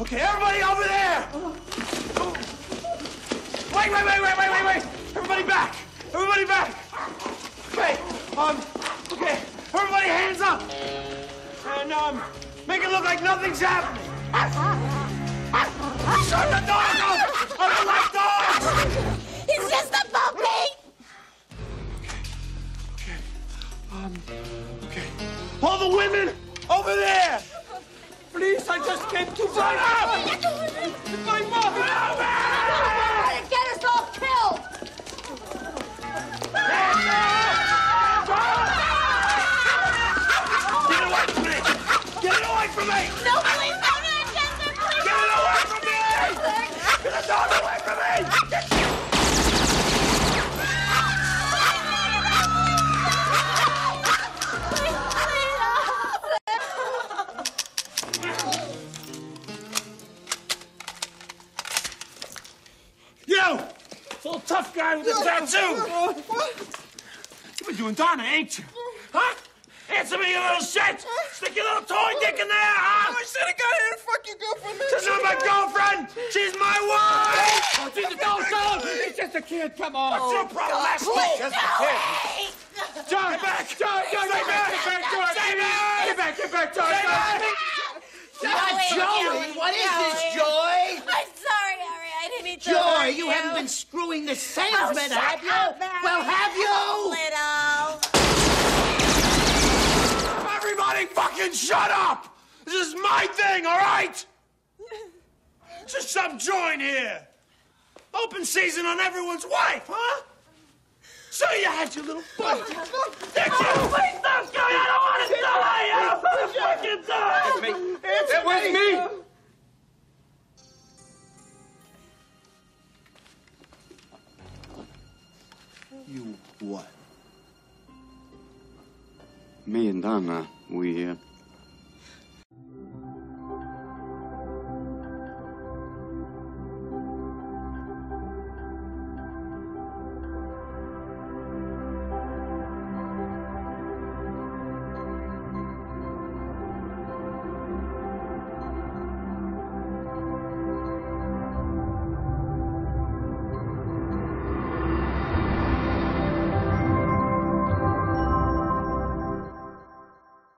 Okay, everybody over there! Wait! Everybody back! Okay, everybody hands up! And, make it look like nothing's happening! Shut the dog up! I don't like dogs! It's just a puppy! Okay. All the women over there! Please, I just came to find out! It's my mother! Help me! Get us all killed! Get away from me! Get it away from me! No, please, don't hurt Chester, please! Get it away from me! Get the dog away from me! Little tough guy with a tattoo! You've been doing Donna, ain't you? Huh? Answer me, you little shit! Stick your little toy dick in there, huh? I should have got here and fuck your girlfriend. She's not my girlfriend! She's my wife! Oh, Jesus, don't! It's just a kid, come on! What's your problem, asshole? Just a kid! John! Get back! John! Get back! Get back, John! Joey! What is this, Joy? I'm sorry, Ari. Joy, you haven't been screwing the salesman, have you? Well, have you? Little. Everybody fucking shut up! This is my thing, all right? Just subjoin here. Open season on everyone's wife, huh? So you had your little fight. Did you? Please stop going! I don't want to die! You fucking die! It was me! You what? Me and Donna, we